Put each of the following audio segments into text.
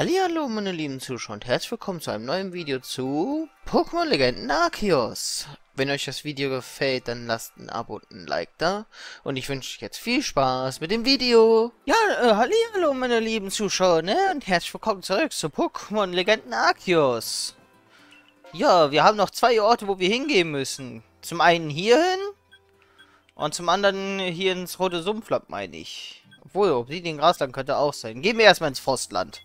Hallihallo meine lieben Zuschauer und herzlich willkommen zu einem neuen Video zu Pokémon Legenden Arceus. Wenn euch das Video gefällt, dann lasst ein Abo und ein Like da. Und ich wünsche euch jetzt viel Spaß mit dem Video. Ja, hallihallo meine lieben Zuschauer, ne? Und herzlich willkommen zurück zu Pokémon Legenden Arceus. Ja, wir haben noch zwei Orte, wo wir hingehen müssen. Zum einen hierhin und zum anderen hier ins Rote Sumpfland, meine ich. Obwohl, ob sie den Grasland könnte auch sein. Gehen wir erstmal ins Frostland.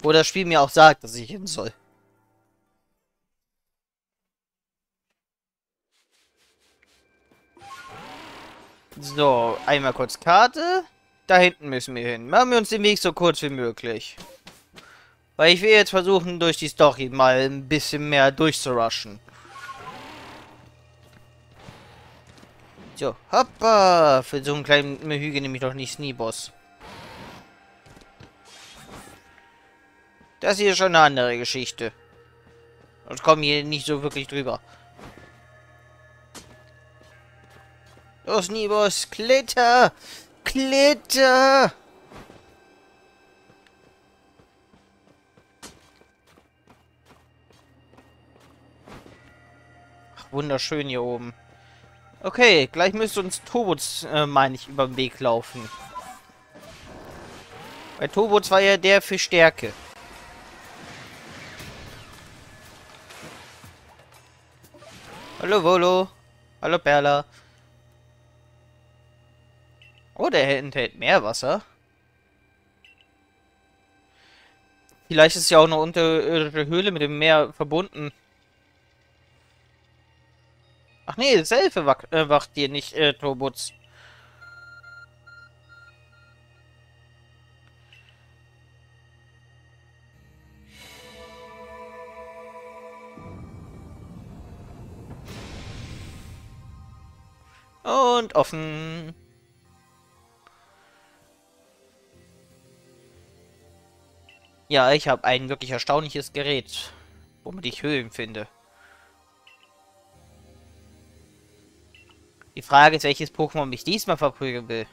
Wo das Spiel mir auch sagt, dass ich hin soll. So, einmal kurz Karte. Da hinten müssen wir hin. Machen wir uns den Weg so kurz wie möglich. Weil ich will jetzt versuchen, durch die Story mal ein bisschen mehr durchzurushen. So, hoppa! Für so einen kleinen Hügel nehme ich doch nicht Snee-Boss. Das hier ist schon eine andere Geschichte. Und kommen hier nicht so wirklich drüber. Los, Nibus, Klitter! Klitter! Ach, wunderschön hier oben. Okay, gleich müsste uns Tobutz, meine ich, über den Weg laufen. Bei Tobutz war ja der für Stärke. Hallo Volo. Hallo Perla. Oh, der enthält Meerwasser. Vielleicht ist ja auch eine unterirdische Höhle mit dem Meer verbunden. Ach nee, Selfe wacht hier nicht, Tobutz. Und offen. Ja, ich habe ein wirklich erstaunliches Gerät, womit ich Höhlen finde. Die Frage ist, welches Pokémon mich diesmal verprügeln will.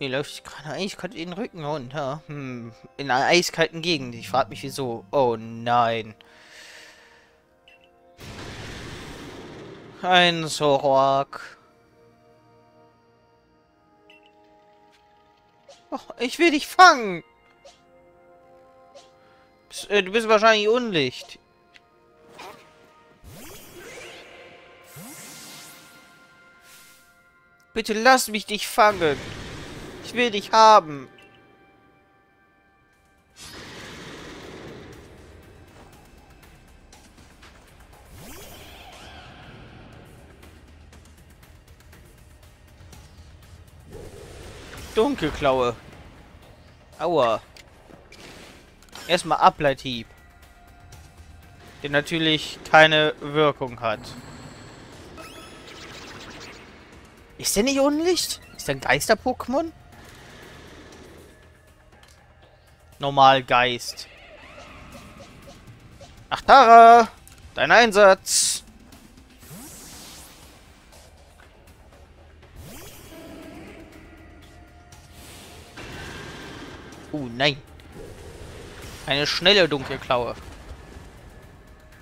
Mir läuft gerade eiskalt in den Rücken runter. In einer eiskalten Gegend. Ich frage mich wieso. Oh nein. Ein Sorak. Oh, ich will dich fangen. Du bist wahrscheinlich Unlicht. Bitte lass mich dich fangen. Ich will dich haben. Dunkelklaue. Aua. Erstmal Ableithieb. Der natürlich keine Wirkung hat. Ist der nicht Unlicht? Ist der ein Geister-Pokémon? Normalgeist. Ach, Tara! Dein Einsatz! Oh, nein. Eine schnelle Dunkelklaue.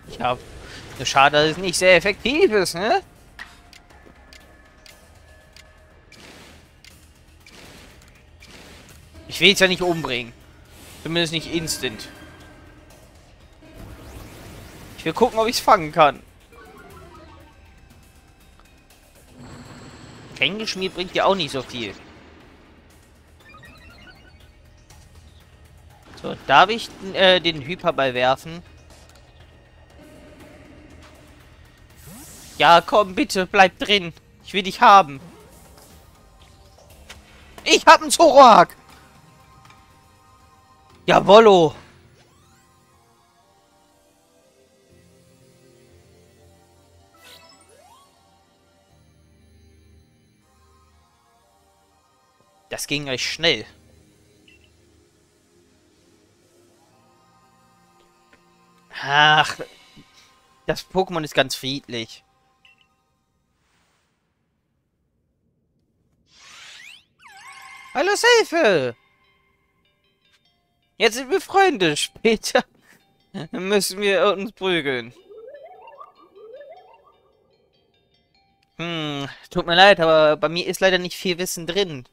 Ich hab... Schade, dass es nicht sehr effektiv ist, ne? Ich will es ja nicht umbringen. Zumindest nicht instant. Ich will gucken, ob ich es fangen kann. Kängeschmier bringt ja auch nicht so viel. So, darf ich den Hyperball werfen? Ja, komm, bitte, bleib drin. Ich will dich haben. Ich hab einen Zorak! Ja, Volo! Das ging recht schnell. Ach, Das Pokémon ist ganz friedlich. Hallo Selfe! Jetzt sind wir Freunde. Später müssen wir uns prügeln. Tut mir leid, aber bei mir ist leider nicht viel Wissen drin.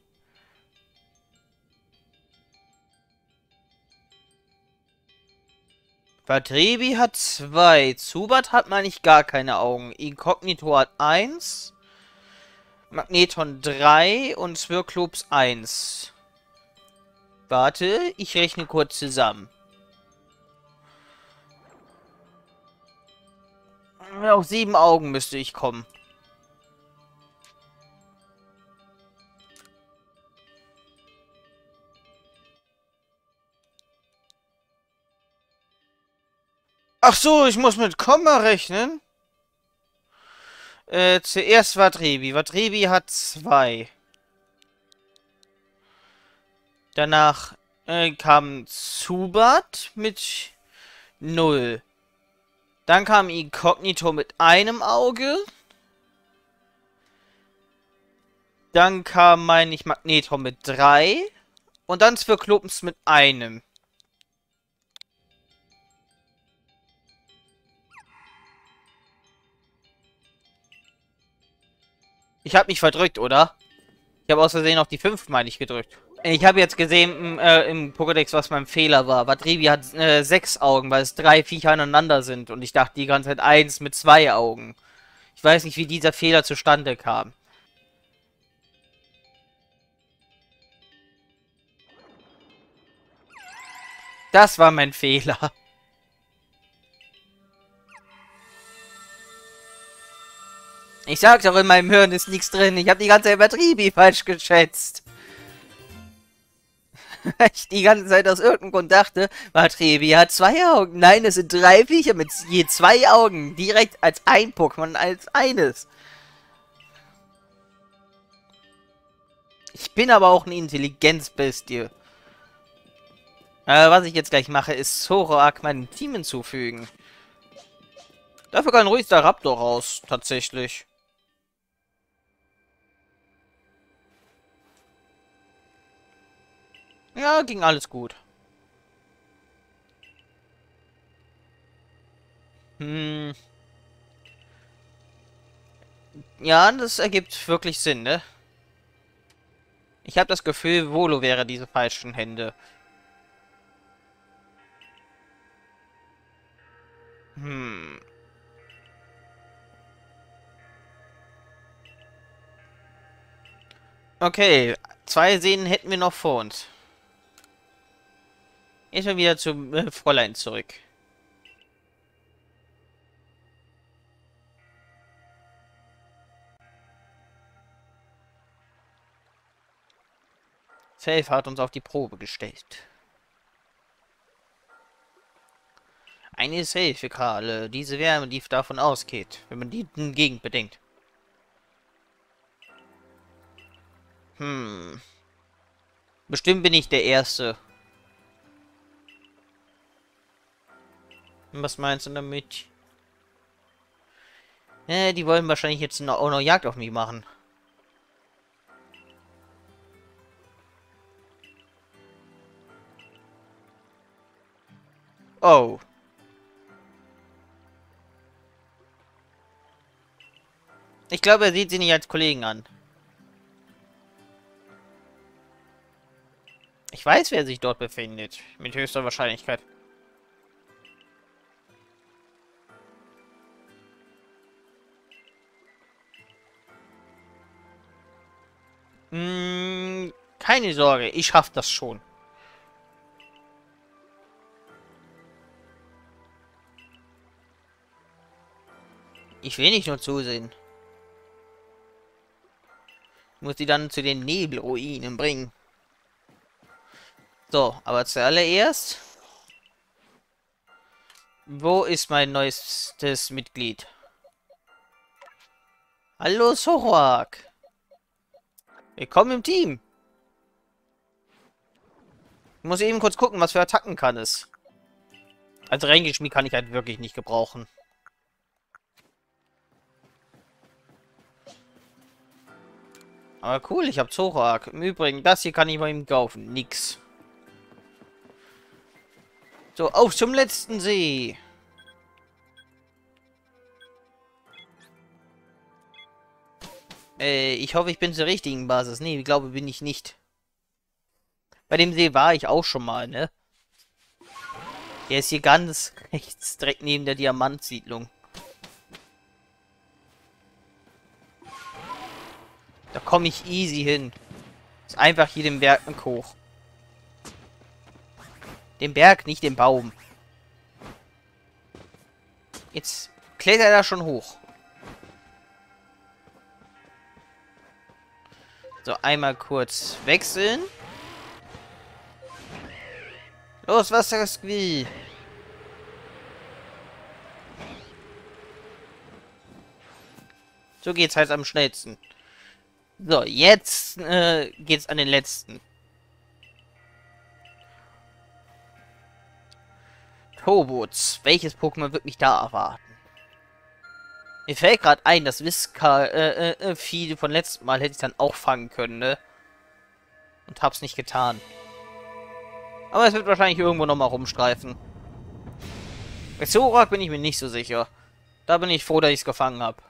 Batribi hat 2. Zubat hat, meine ich, gar keine Augen. Incognito hat 1. Magneton 3 und Zwirklops 1. Warte, ich rechne kurz zusammen. Auf 7 Augen müsste ich kommen. Ach so, ich muss mit Komma rechnen. Zuerst Wattrebi. Wattrebi hat 2. Danach kam Zubat mit 0. Dann kam Incognito mit 1 Auge. Dann kam, meine ich, Magnetron mit 3. Und dann Zwirklopens mit 1. Ich habe mich verdrückt, oder? Ich habe aus Versehen auf die 5, meine ich, gedrückt. Ich habe jetzt gesehen im Pokédex, was mein Fehler war. Batribi hat 6 Augen, weil es 3 Viecher aneinander sind. Und ich dachte die ganze Zeit 1 mit 2 Augen. Ich weiß nicht, wie dieser Fehler zustande kam. Das war mein Fehler. Ich sag doch, in meinem Hirn ist nichts drin. Ich habe die ganze Zeit Batribi falsch geschätzt. Ich die ganze Zeit aus irgendeinem Grund dachte, Batribi hat 2 Augen. Nein, es sind 3 Viecher mit je 2 Augen. Direkt als ein Pokémon, als eines. Ich bin aber auch eine Intelligenzbestie. Was ich jetzt gleich mache, ist Zoroark meinem Team hinzufügen. Dafür kann ruhig der Raptor raus, tatsächlich. Ja, ging alles gut. Ja, das ergibt wirklich Sinn, ne? Ich habe das Gefühl, Volo wäre diese falschen Hände. Okay, 2 Seen hätten wir noch vor uns. Jetzt mal wieder zum Fräulein zurück. Selfe hat uns auf die Probe gestellt. Eine Selfe-Kale, diese Wärme, die davon ausgeht, wenn man die Gegend bedenkt. Bestimmt bin ich der Erste. Was meinst du damit? Die wollen wahrscheinlich jetzt auch noch Jagd auf mich machen. Oh. Ich glaube, er sieht sie nicht als Kollegen an. Ich weiß, wer sich dort befindet. Mit höchster Wahrscheinlichkeit. Keine Sorge, ich schaff das schon. Ich will nicht nur zusehen. Ich muss die dann zu den Nebelruinen bringen. So, aber zuallererst, wo ist mein neuestes Mitglied? Hallo Zoroark. Willkommen im Team. Ich muss eben kurz gucken, was für Attacken kann es. Also Range-Schmied kann ich halt wirklich nicht gebrauchen. Aber cool, ich habe Zorak. Im Übrigen, das hier kann ich bei ihm kaufen. Nix. So, auf zum letzten See. Ich hoffe, ich bin zur richtigen Basis. Nee, ich glaube, bin ich nicht. Bei dem See war ich auch schon mal, ne? Der ist hier ganz rechts, direkt neben der Diamantsiedlung. Da komme ich easy hin. Ist einfach hier den Berg hoch. Den Berg, nicht den Baum. Jetzt klettert er da schon hoch. So, einmal kurz wechseln. Los, Wasserski! So geht's halt am schnellsten. So, jetzt geht's an den letzten. Tobutz. Welches Pokémon wird mich da erwarten? Mir fällt gerade ein, das Wiskar Vieh von letztem Mal hätte ich dann auch fangen können, ne? Und hab's nicht getan. Aber es wird wahrscheinlich irgendwo nochmal rumstreifen. Bei Sorak bin ich mir nicht so sicher. Da bin ich froh, dass ich es gefangen habe.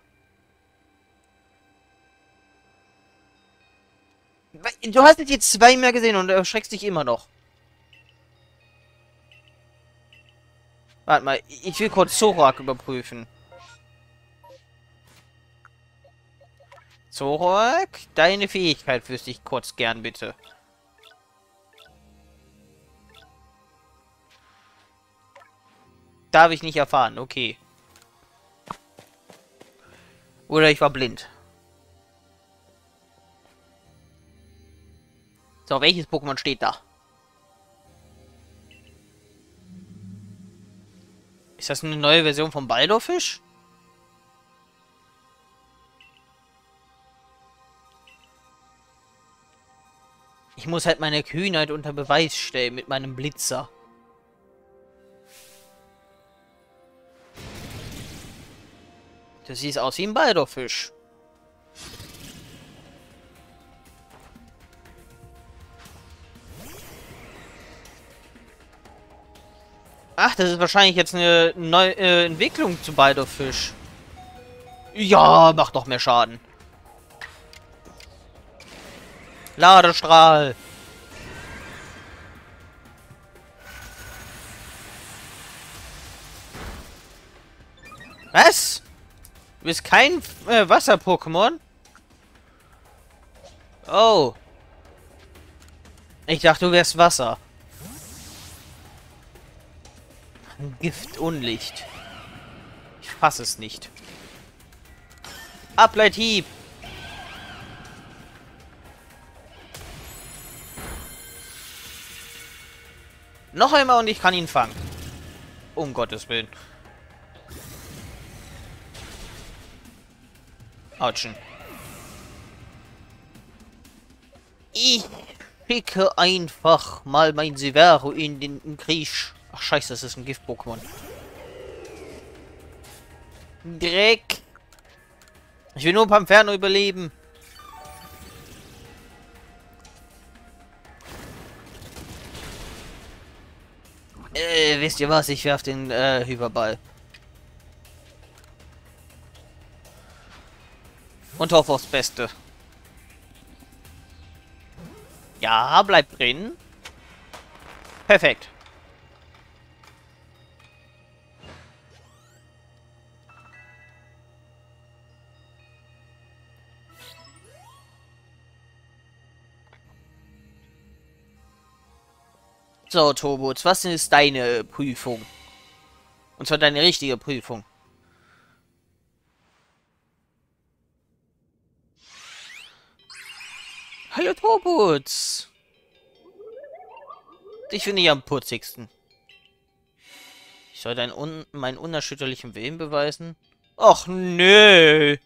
Du hast jetzt hier 2 mehr gesehen und erschreckst dich immer noch. Warte mal, ich will kurz Zorak überprüfen. Zorak, deine Fähigkeit wüsste ich kurz gern, bitte. Darf ich nicht erfahren, okay. Oder ich war blind. So, welches Pokémon steht da? Ist das eine neue Version von Baldorfisch? Ich muss halt meine Kühnheit unter Beweis stellen mit meinem Blitzer. Das sieht aus wie ein Baldorfisch. Ach, das ist wahrscheinlich jetzt eine neue Entwicklung zu Baldorfisch. Ja, macht noch mehr Schaden. Ladestrahl. Was? Du bist kein Wasser-Pokémon? Oh. Ich dachte, du wärst Wasser. Gift, Unlicht. Ich fasse es nicht. Ableithieb. Noch einmal und ich kann ihn fangen. Um Gottes Willen. Autschen. Ich picke einfach mal mein Severo in den Krieg. Ach scheiße, das ist ein Gift-Pokémon. Dreck. Ich will nur Panferno überleben. Wisst ihr was? Ich werf den Hyperball. Und hoffe aufs Beste. Ja, bleibt drin. Perfekt. So, Tobutz, was ist deine Prüfung? Und zwar deine richtige Prüfung. Hallo, Tobutz! Dich finde ich am putzigsten. Ich soll meinen unerschütterlichen Willen beweisen? Och, nö!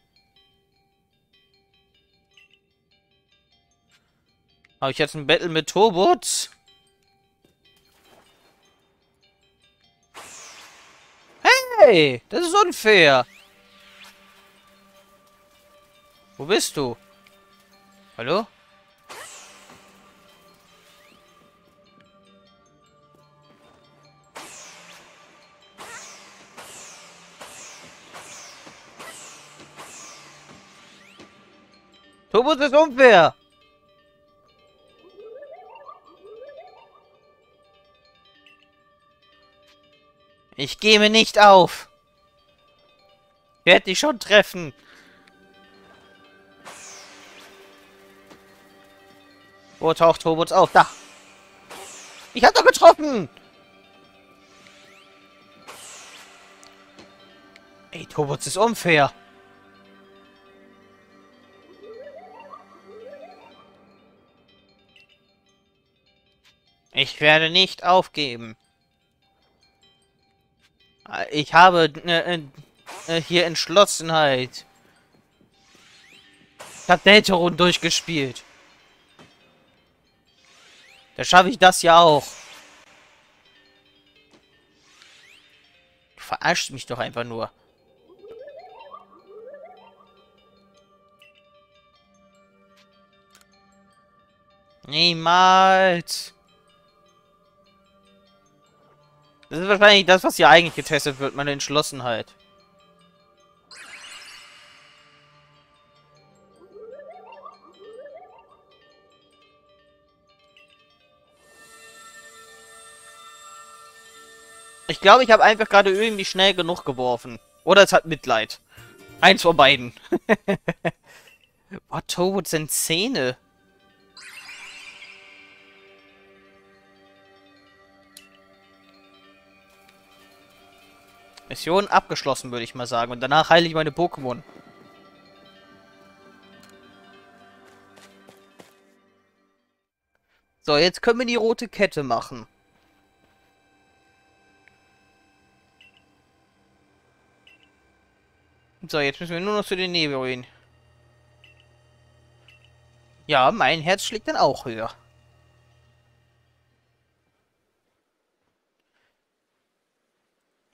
Habe ich jetzt ein Battle mit Tobutz? Hey, das ist unfair. Wo bist du? Hallo? Tobutz ist unfair! Ich gebe nicht auf! Werd dich schon treffen! Wo taucht Tobutz auf? Da! Ich hab doch getroffen! Ey, Tobutz ist unfair! Ich werde nicht aufgeben! Ich habe hier Entschlossenheit. Ich habe Deltarun durchgespielt. Da schaffe ich das ja auch. Du verarschst mich doch einfach nur. Niemals. Das ist wahrscheinlich das, was hier eigentlich getestet wird, meine Entschlossenheit. Ich glaube, ich habe einfach gerade irgendwie schnell genug geworfen. Oder es hat Mitleid. Eins von beiden. Boah, Tobutz sind Zähne. Mission abgeschlossen, würde ich mal sagen. Und danach heile ich meine Pokémon. So, jetzt können wir die rote Kette machen. So, jetzt müssen wir nur noch zu den Nebelruinen. Ja, mein Herz schlägt dann auch höher.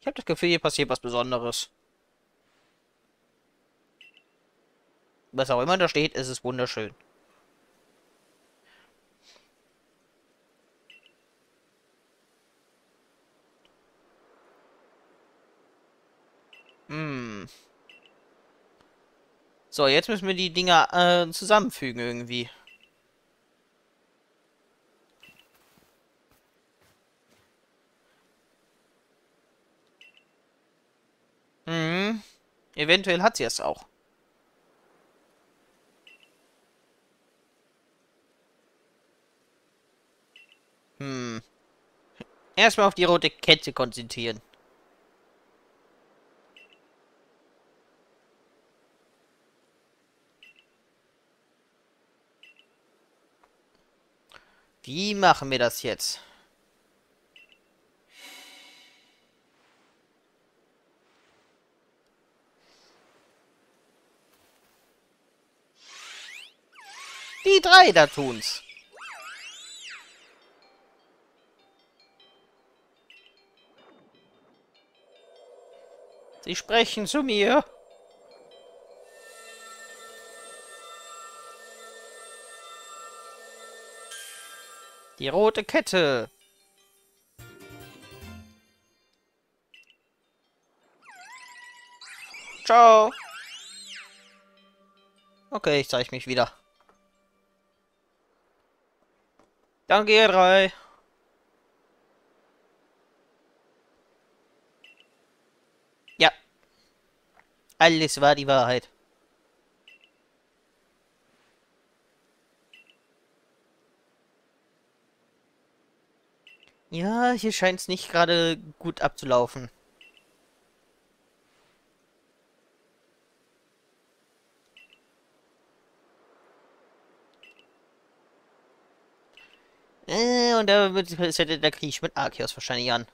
Ich habe das Gefühl, hier passiert was Besonderes. Was auch immer da steht, ist es wunderschön. So, jetzt müssen wir die Dinger zusammenfügen irgendwie. Eventuell hat sie es auch. Erstmal auf die rote Kette konzentrieren. Wie machen wir das jetzt? Die drei da tun's. Sie sprechen zu mir. Die rote Kette. Ciao. Okay, ich zeige mich wieder. Danke, ihr drei. Ja. Alles war die Wahrheit. Ja, hier scheint es nicht gerade gut abzulaufen. Und da setzt der Krieg mit Arceus wahrscheinlich an.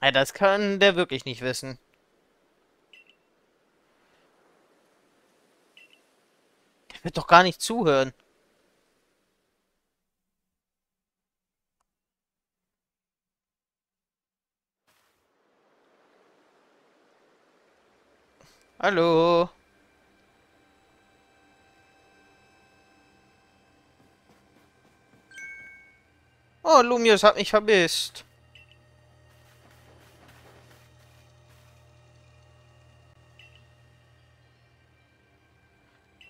Ja, das kann der wirklich nicht wissen. Der wird doch gar nicht zuhören. Hallo. Oh, Lumius hat mich vermisst.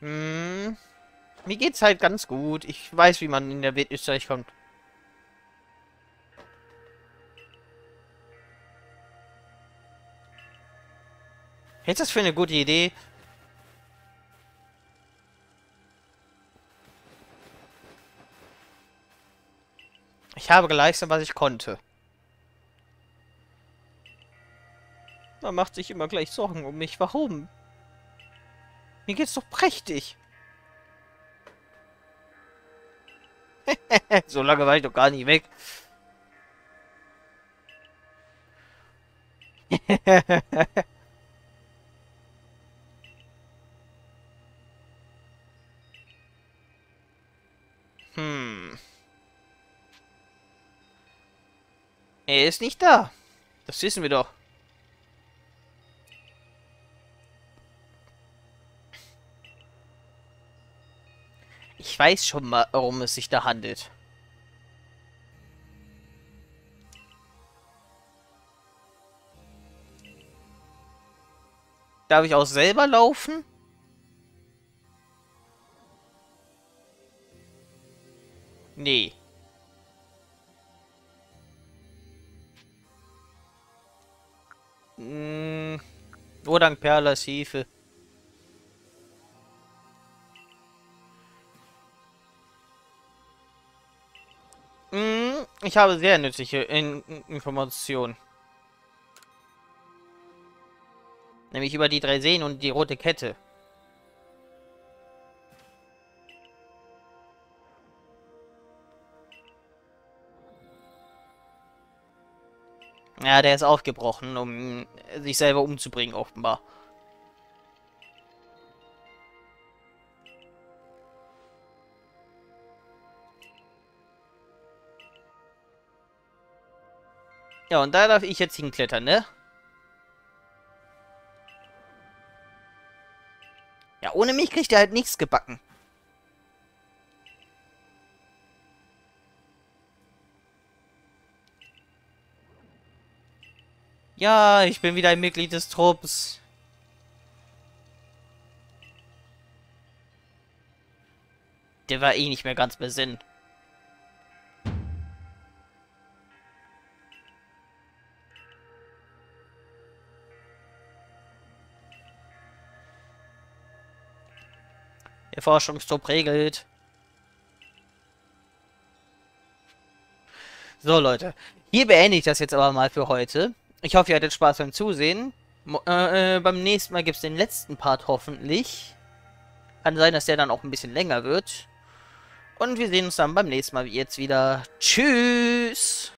Mir geht's halt ganz gut. Ich weiß, wie man in der Welt Österreich kommt. Hältst du das für eine gute Idee? Ich habe geleistet, was ich konnte. Man macht sich immer gleich Sorgen um mich. Warum? Mir geht's doch prächtig. So lange war ich doch gar nicht weg. Er ist nicht da. Das wissen wir doch. Ich weiß schon mal, worum es sich da handelt. Darf ich auch selber laufen? Nee. Nur dank Perlas Hilfe. Ich habe sehr nützliche Informationen. Nämlich über die drei Seen und die rote Kette. Ja, der ist aufgebrochen, um sich selber umzubringen, offenbar. Ja, und da darf ich jetzt hinklettern, ne? Ja, ohne mich kriegt er halt nichts gebacken. Ja, ich bin wieder ein Mitglied des Trupps. Der war eh nicht mehr ganz besinnt. Der Forschungstrupp regelt. So, Leute. Hier beende ich das jetzt aber mal für heute. Ich hoffe, ihr hattet Spaß beim Zusehen. Beim nächsten Mal gibt es den letzten Part hoffentlich. Kann sein, dass der dann auch ein bisschen länger wird. Und wir sehen uns dann beim nächsten Mal jetzt wieder. Tschüss!